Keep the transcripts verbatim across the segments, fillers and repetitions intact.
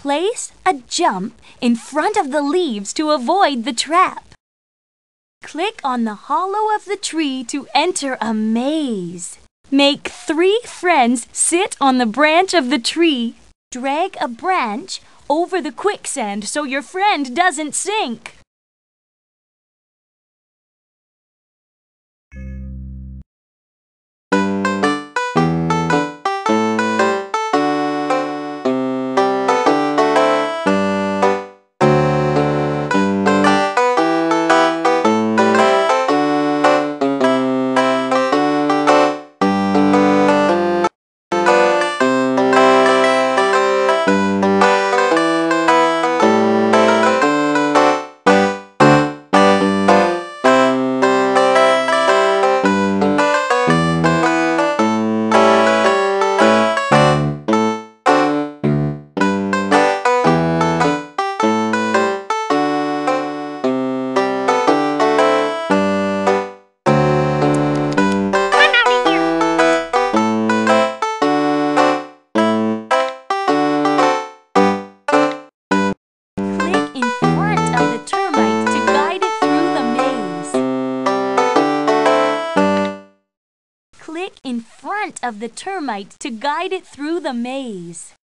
Place a jump in front of the leaves to avoid the trap. Click on the hollow of the tree to enter a maze. Make three friends sit on the branch of the tree. Drag a branch over the quicksand so your friend doesn't sink. Click in front of the termite to guide it through the maze.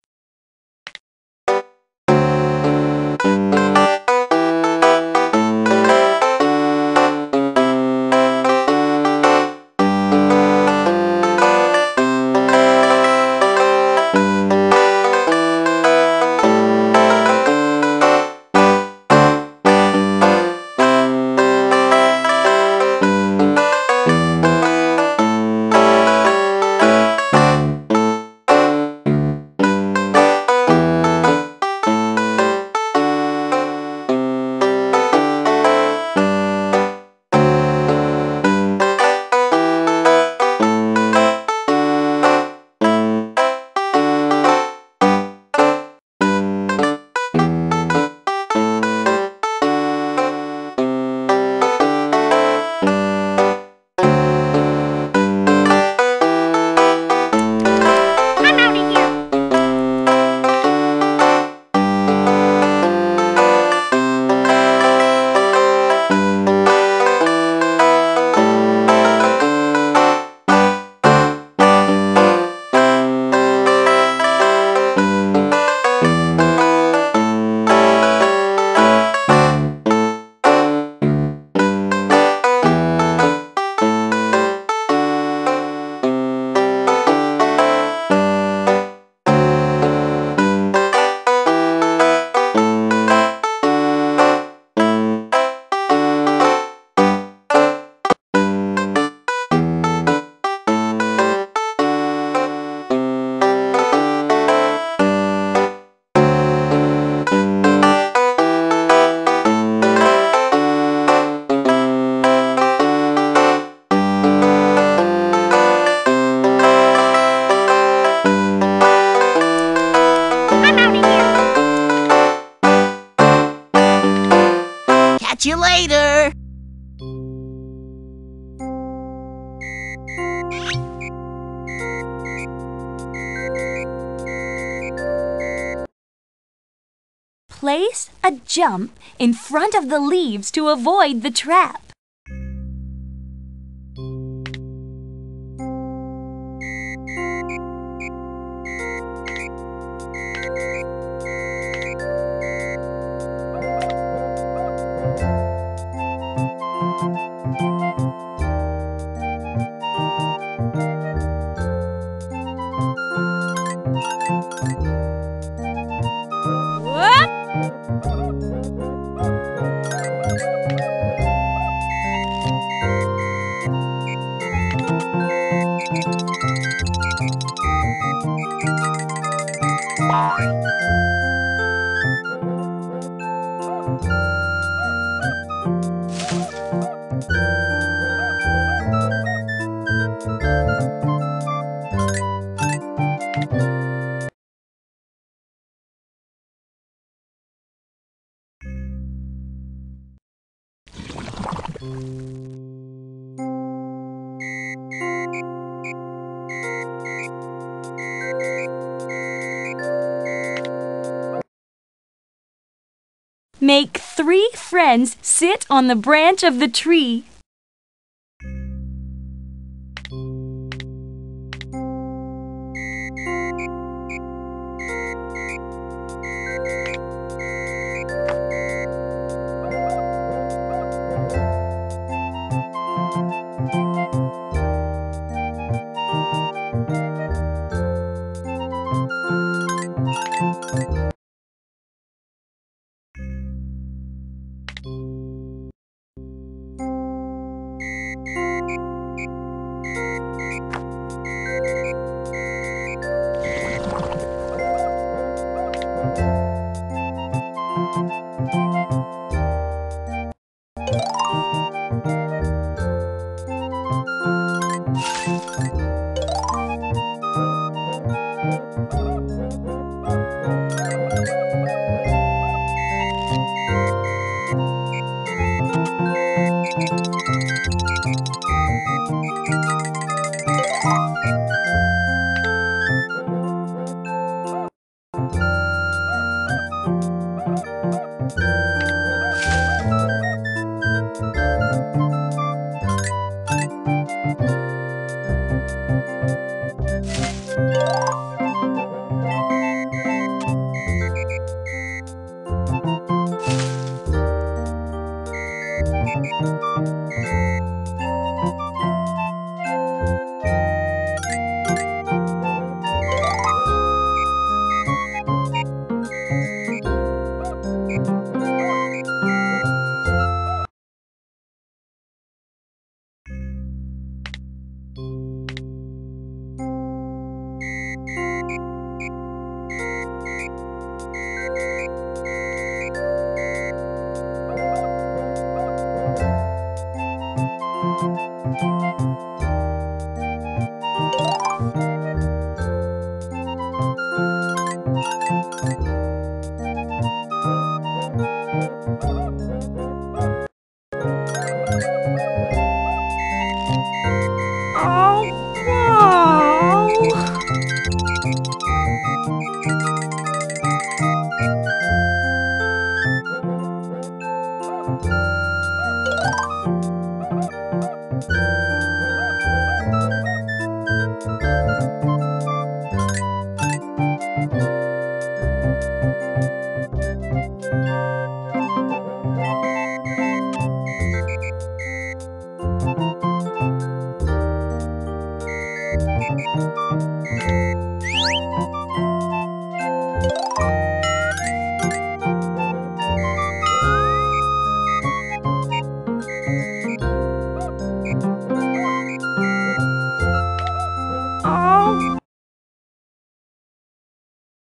See you later! Place a jump in front of the leaves to avoid the trap. Make three friends sit on the branch of the tree.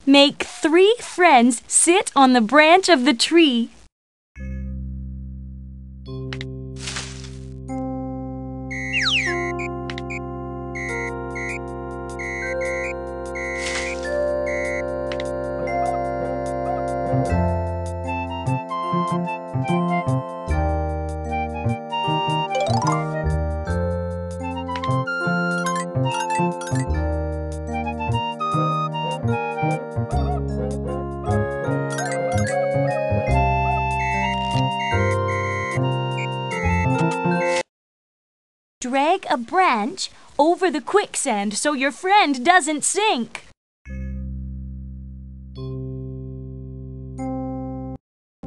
Make three friends sit on the branch of the tree. Drag a branch over the quicksand so your friend doesn't sink.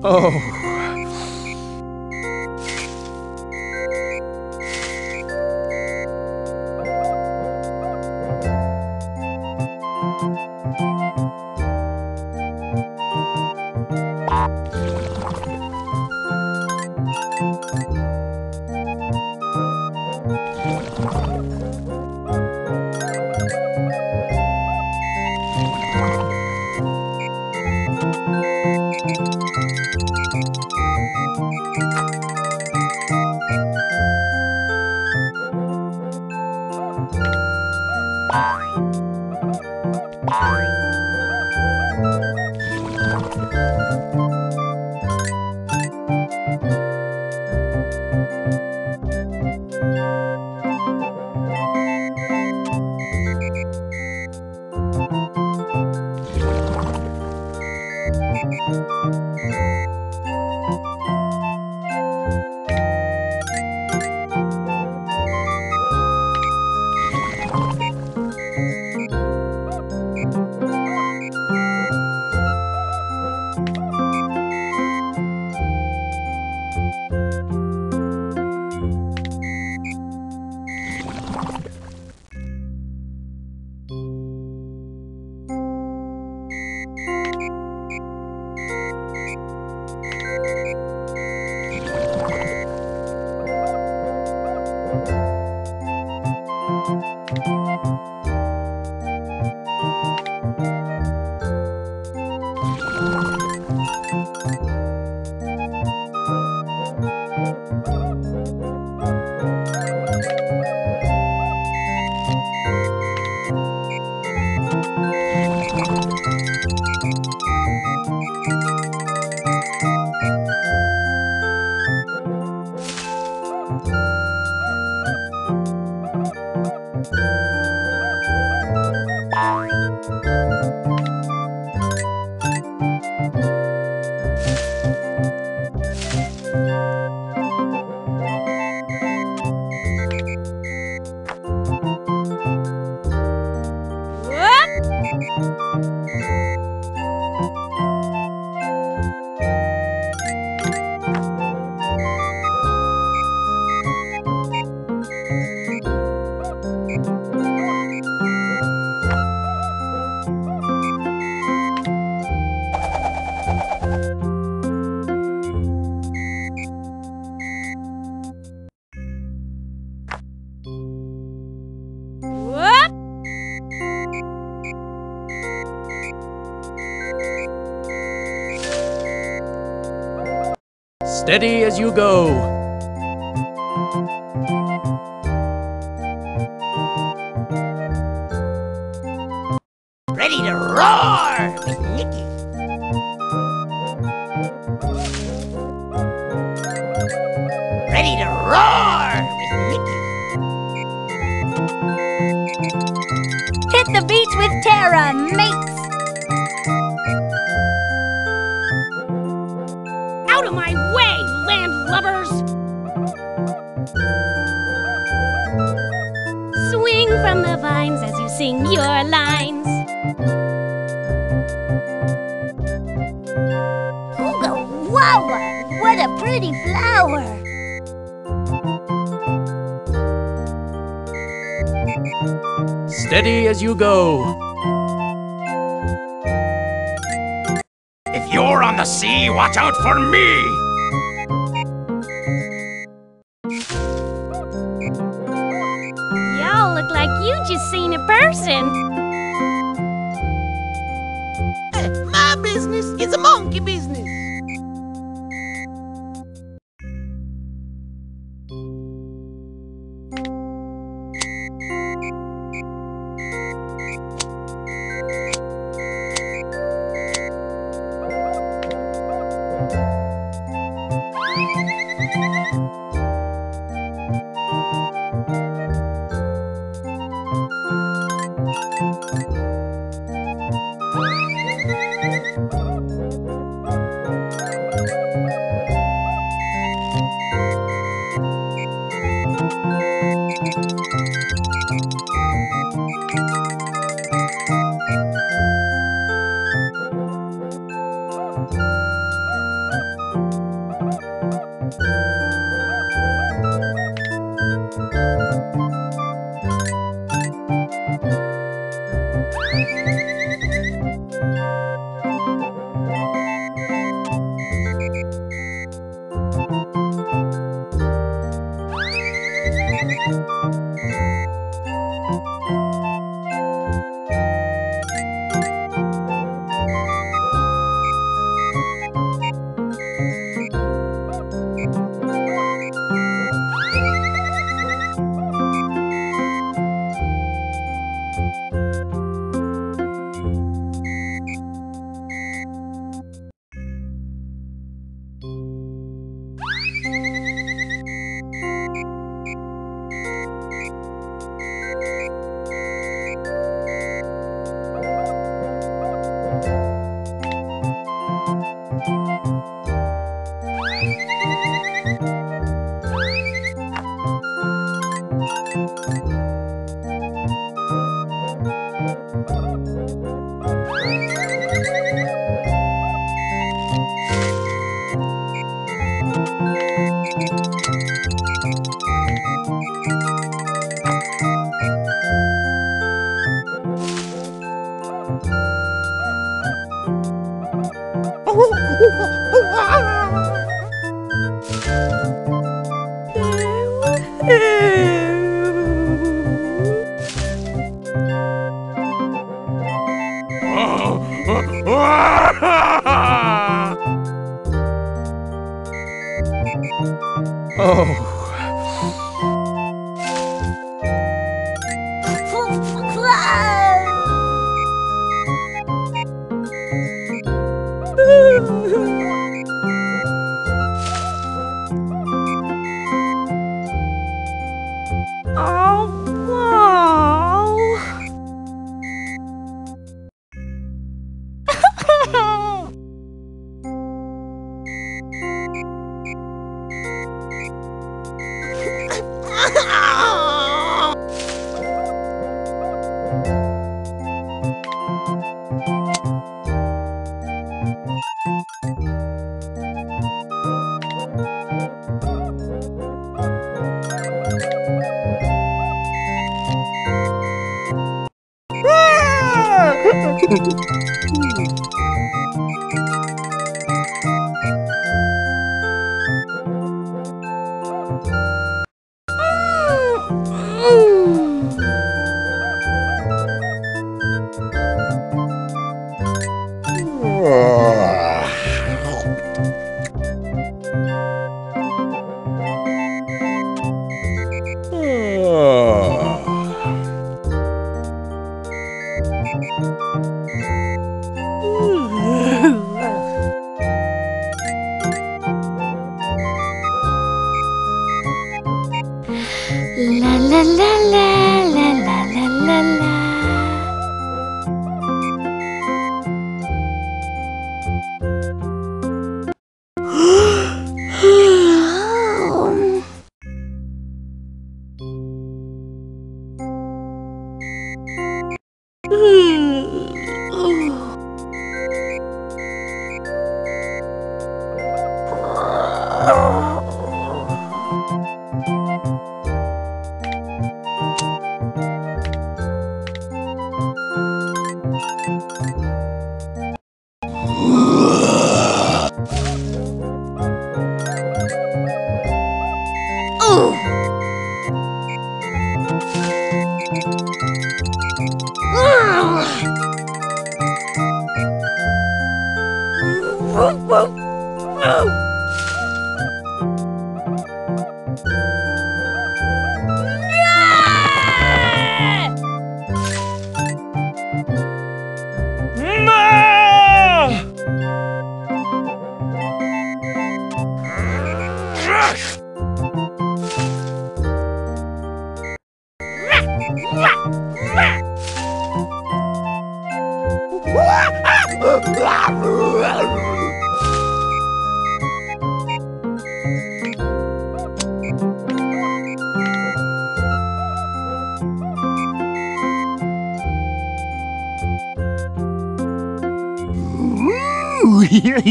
Oh. Steady as you go.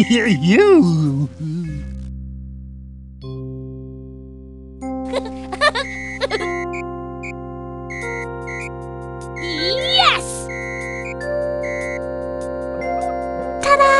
Hear you! Yes! Ta-da!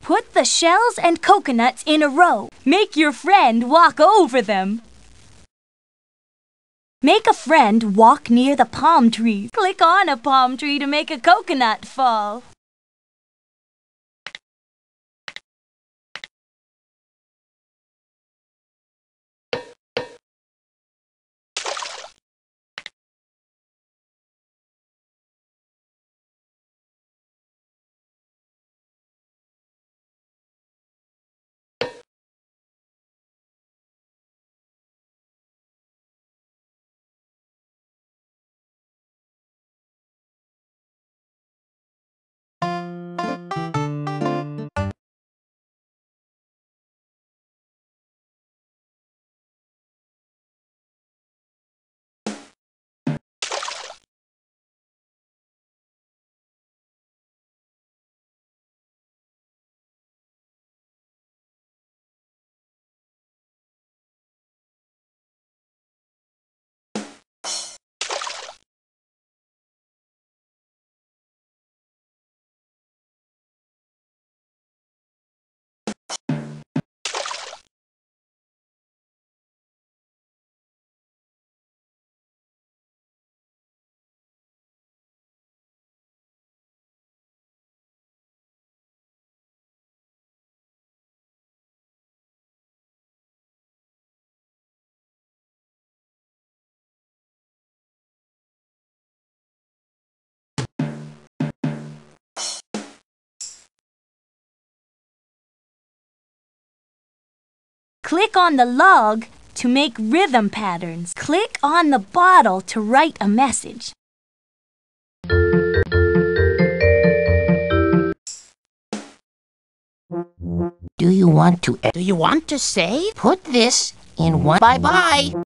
Put the shells and coconuts in a row. Make your friend walk over them. Make a friend walk near the palm trees. Click on a palm tree to make a coconut fall. Click on the log to make rhythm patterns. Click on the bottle to write a message. Do you want to, do you want to say? Put this in one bye-bye.